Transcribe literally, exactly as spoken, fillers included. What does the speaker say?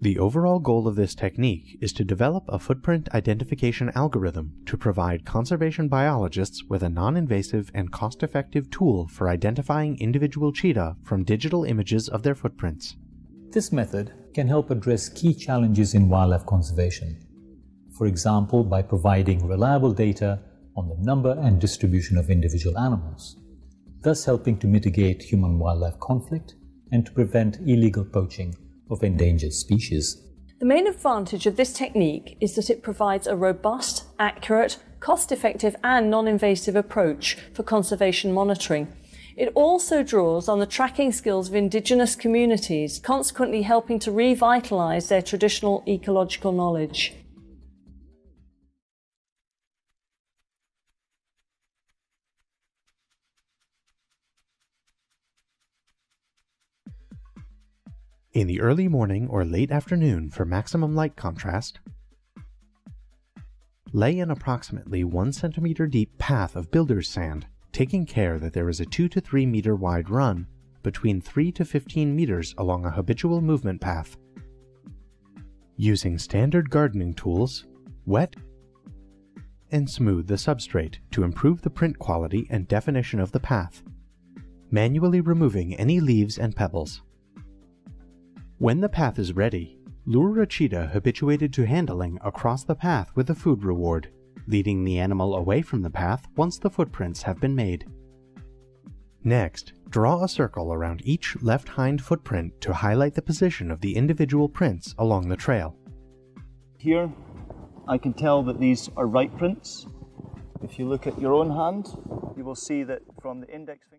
The overall goal of this technique is to develop a footprint identification algorithm to provide conservation biologists with a non-invasive and cost-effective tool for identifying individual cheetah from digital images of their footprints. This method can help address key challenges in wildlife conservation, for example by providing reliable data on the number and distribution of individual animals, thus helping to mitigate human-wildlife conflict and to prevent illegal poaching of endangered species. The main advantage of this technique is that it provides a robust, accurate, cost-effective and non-invasive approach for conservation monitoring. It also draws on the tracking skills of indigenous communities, consequently helping to revitalise their traditional ecological knowledge. In the early morning or late afternoon for maximum light contrast, lay an approximately one centimeter deep path of builder's sand, taking care that there is a two to three meter wide run between three to fifteen meters along a habitual movement path. Using standard gardening tools, wet and smooth the substrate to improve the print quality and definition of the path, manually removing any leaves and pebbles. When the path is ready, lure a cheetah habituated to handling across the path with a food reward, leading the animal away from the path once the footprints have been made. Next, draw a circle around each left hind footprint to highlight the position of the individual prints along the trail. Here, I can tell that these are right prints. If you look at your own hand, you will see that from the index finger